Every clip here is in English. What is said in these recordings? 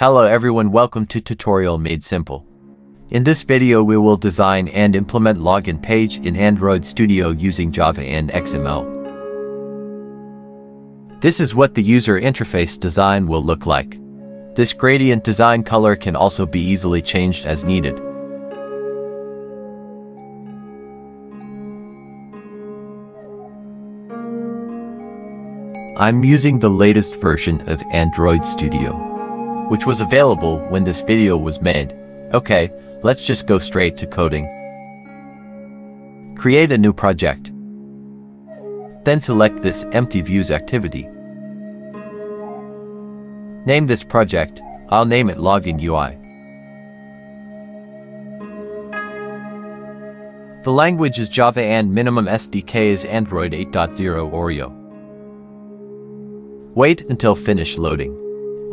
Hello everyone, welcome to Tutorial Made Simple. In this video we will design and implement login page in Android Studio using Java and XML. This is what the user interface design will look like. This gradient design color can also be easily changed as needed. I'm using the latest version of Android Studio, which was available when this video was made. Okay, let's just go straight to coding. Create a new project. Then select this empty views activity. Name this project. I'll name it Login UI. The language is Java and minimum SDK is Android 8.0 Oreo. Wait until finish loading.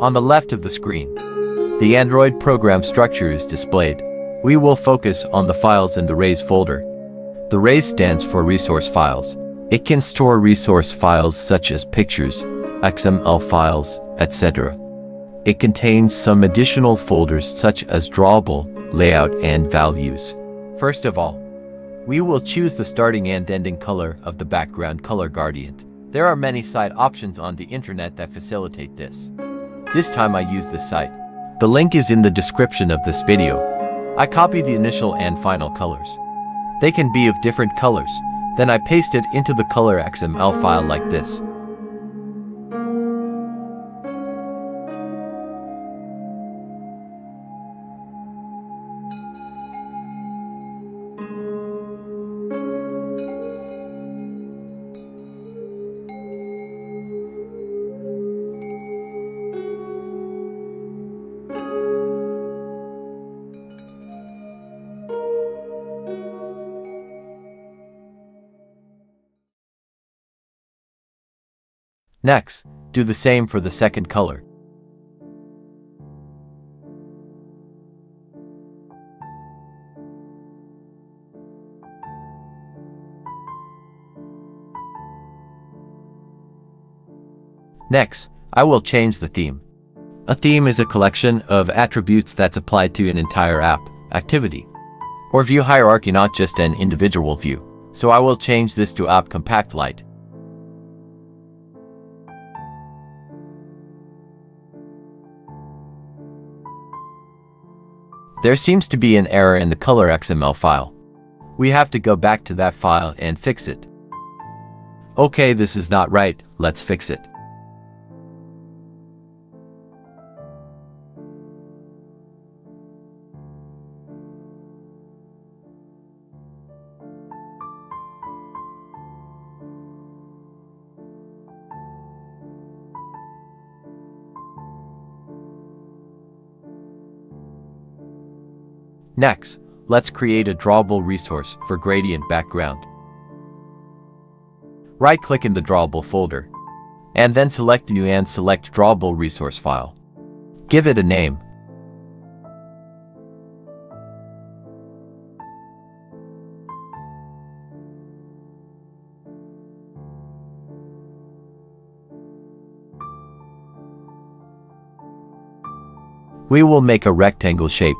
On the left of the screen, the Android program structure is displayed. We will focus on the files in the RAIS folder. The RAIS stands for resource files. It can store resource files such as pictures, XML files, etc. It contains some additional folders such as drawable, layout, and values. First of all, we will choose the starting and ending color of the background color gradient. There are many site options on the internet that facilitate this. This time I use this site. The link is in the description of this video. I copy the initial and final colors. They can be of different colors. Then I paste it into the color XML file like this. Next, do the same for the second color. Next, I will change the theme. A theme is a collection of attributes that's applied to an entire app, activity, or view hierarchy, not just an individual view. So I will change this to App Compact Light. There seems to be an error in the color XML file. We have to go back to that file and fix it. Okay, this is not right, let's fix it. Next, let's create a drawable resource for gradient background. Right-click in the drawable folder, and then select New and select Drawable Resource File. Give it a name. We will make a rectangle shape.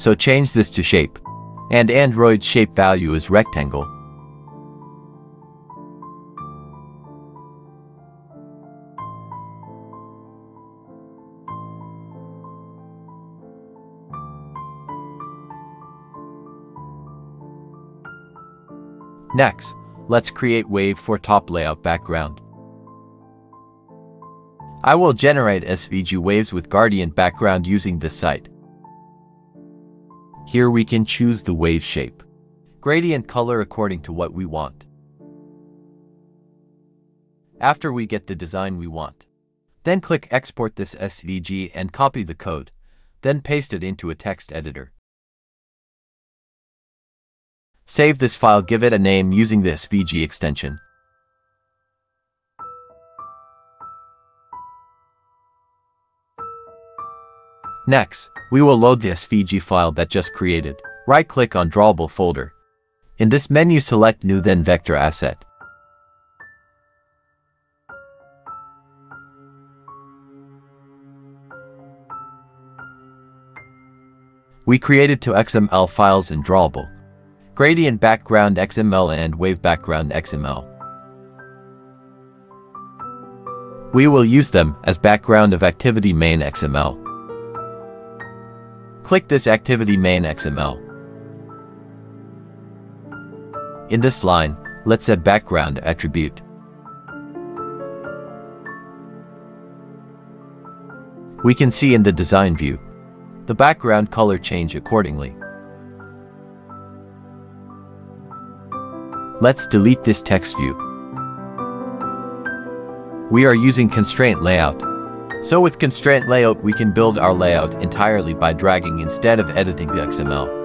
So change this to shape, and Android shape value is rectangle. Next, let's create wave for top layout background. I will generate SVG waves with gradient background using this site. Here we can choose the wave shape, gradient color according to what we want. After we get the design we want, then click Export this SVG and copy the code, then paste it into a text editor. Save this file, give it a name using the SVG extension. Next, we will load the SVG file that just created. Right-click on Drawable Folder. In this menu, select New then Vector Asset. We created two XML files in Drawable: Gradient Background XML and Wave Background XML. We will use them as background of Activity Main XML. Click this Activity Main XML. In this line, let's add background attribute. We can see in the design view the background color change accordingly. Let's delete this text view. We are using constraint layout. So with constraint layout, we can build our layout entirely by dragging instead of editing the XML.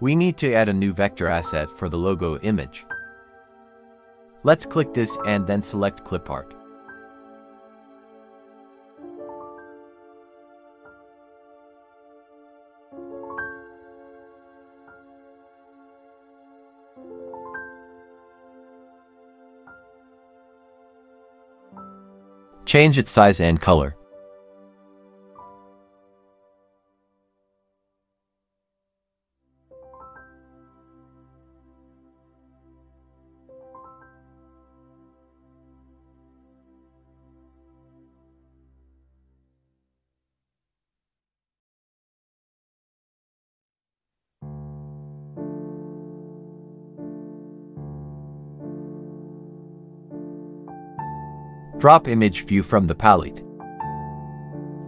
We need to add a new vector asset for the logo image. Let's click this and then select clip art. Change its size and color. Drop image view from the palette.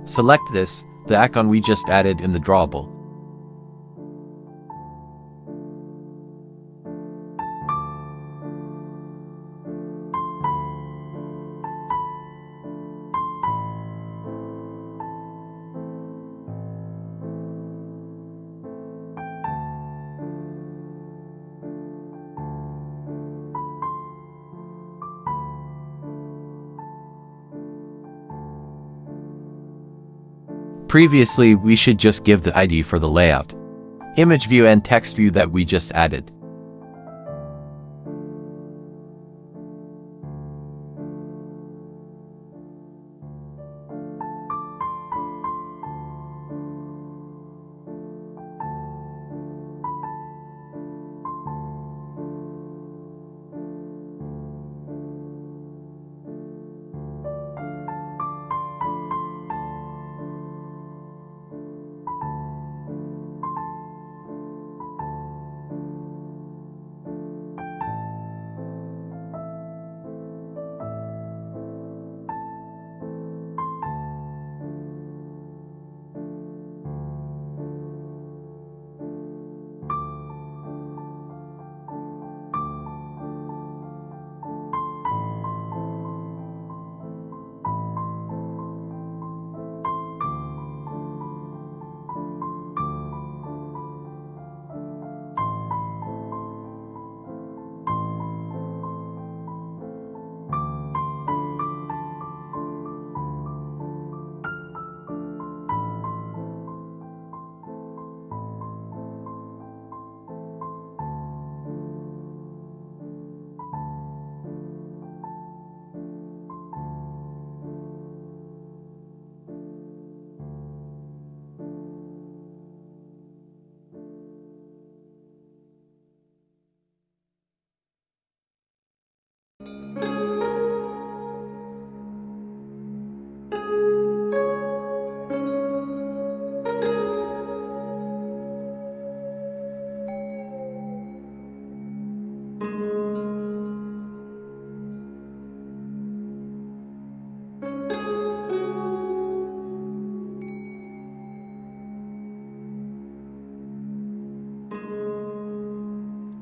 Select this, the icon we just added in the drawable. Previously, we should just give the ID for the layout, image view and text view that we just added.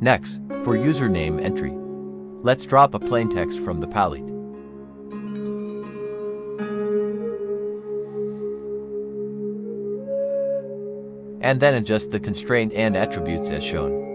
Next, for username entry, let's drop a plain text from the palette. And then adjust the constraint and attributes as shown.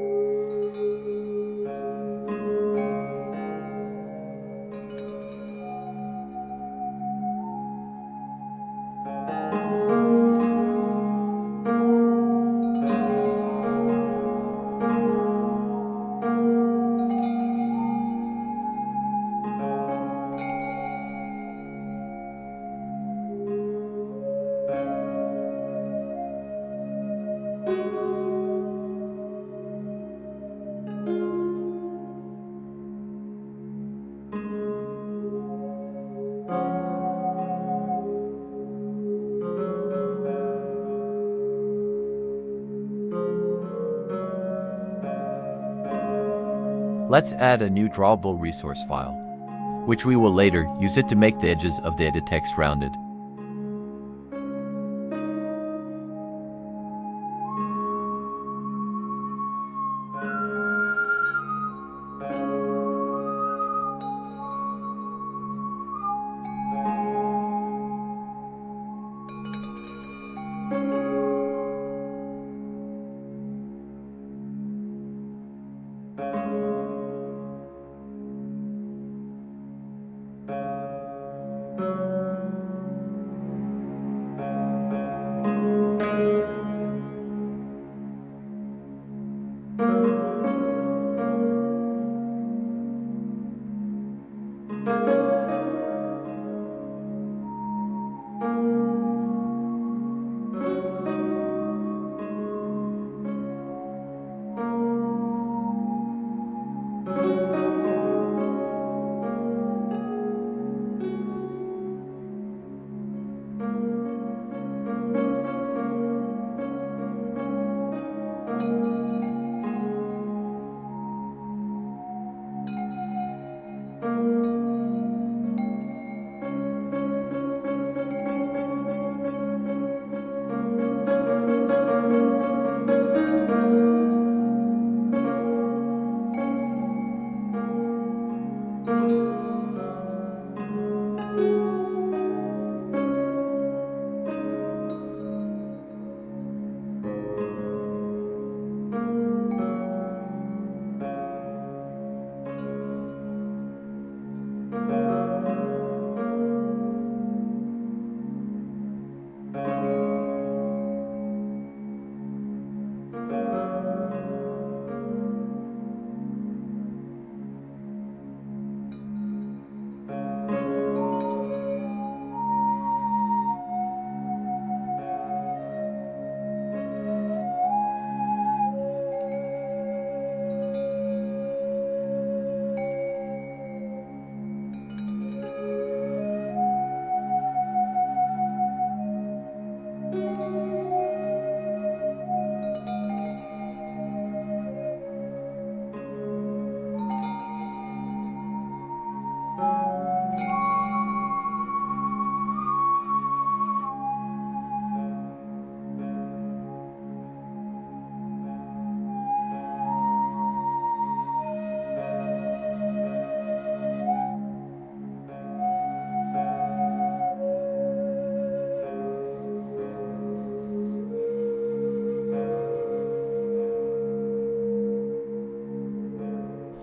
Let's add a new drawable resource file, which we will later use it to make the edges of the edit text rounded.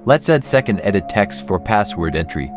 Let's add second edit text for password entry.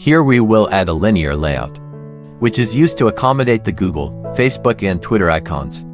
Here we will add a linear layout, which is used to accommodate the Google, Facebook, and Twitter icons.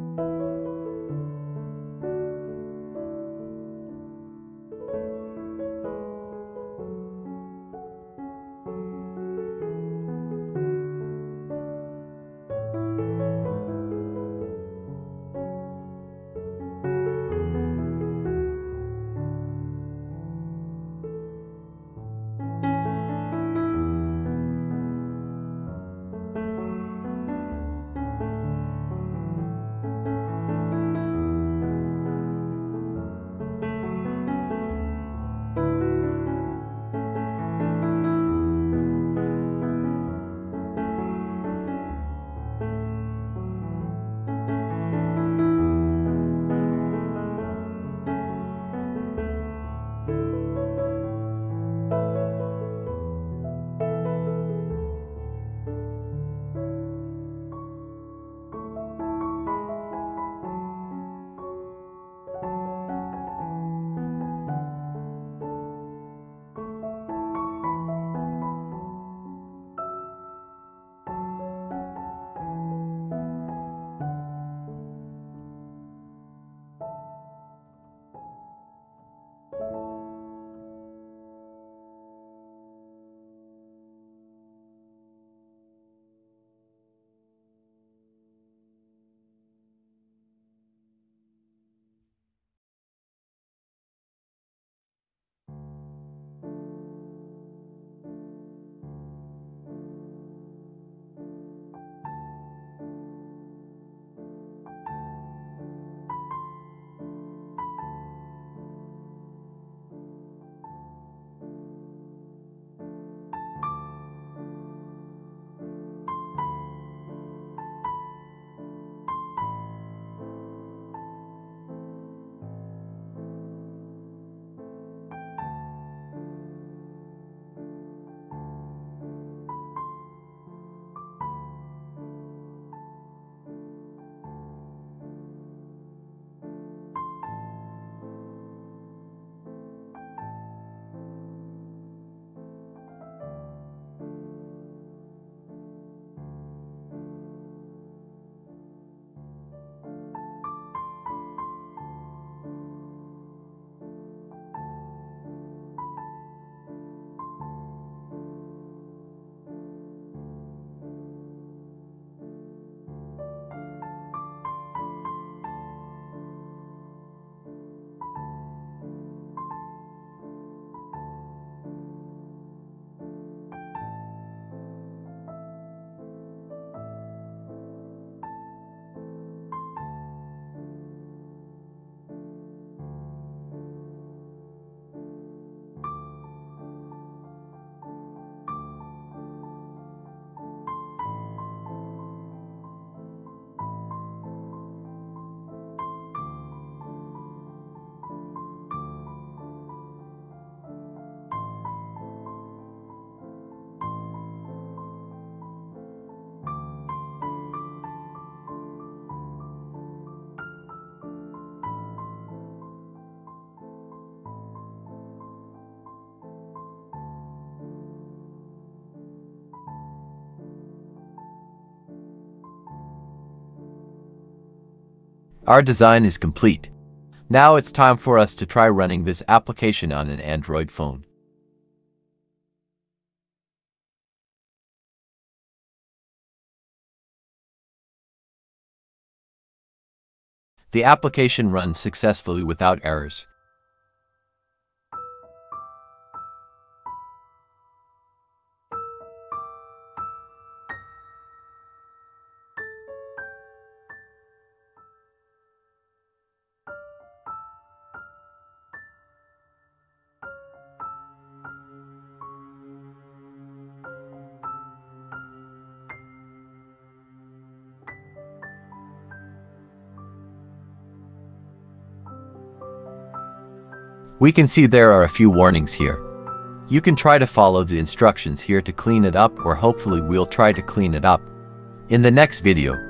Our design is complete. Now it's time for us to try running this application on an Android phone. The application runs successfully without errors. We can see there are a few warnings here. You can try to follow the instructions here to clean it up, or hopefully we'll try to clean it up in the next video.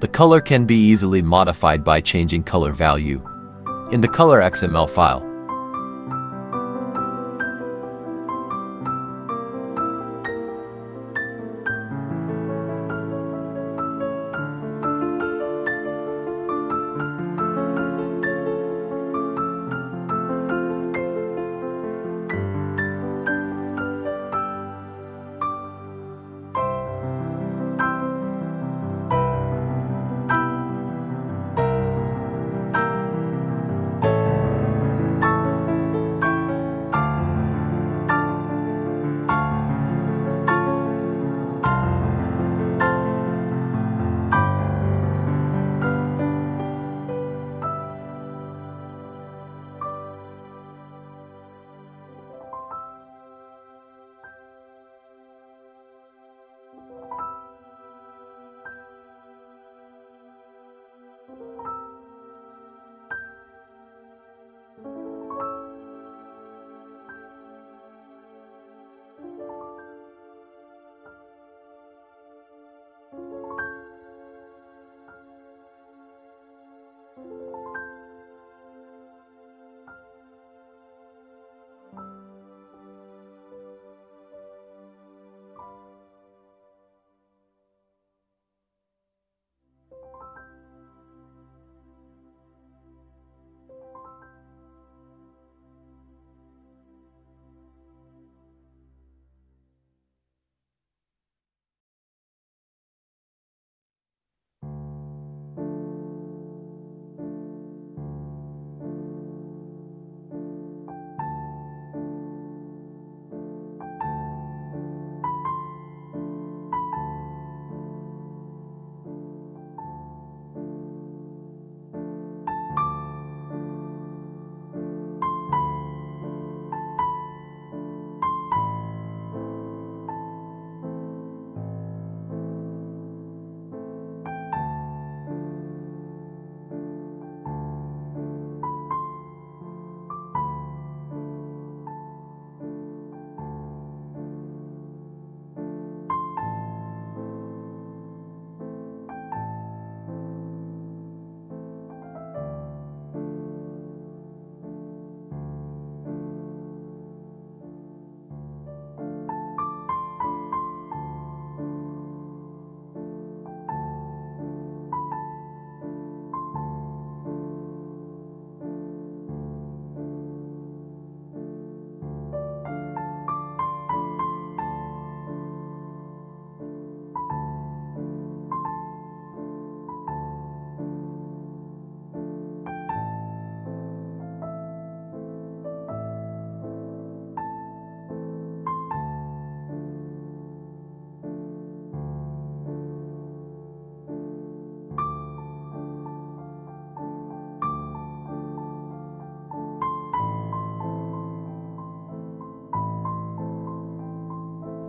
The color can be easily modified by changing color value in the color XML file.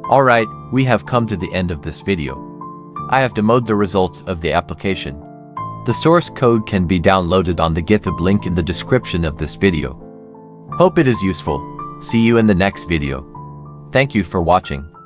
Alright, we have come to the end of this video. I have demoed the results of the application. The source code can be downloaded on the GitHub link in the description of this video. Hope it is useful. See you in the next video. Thank you for watching.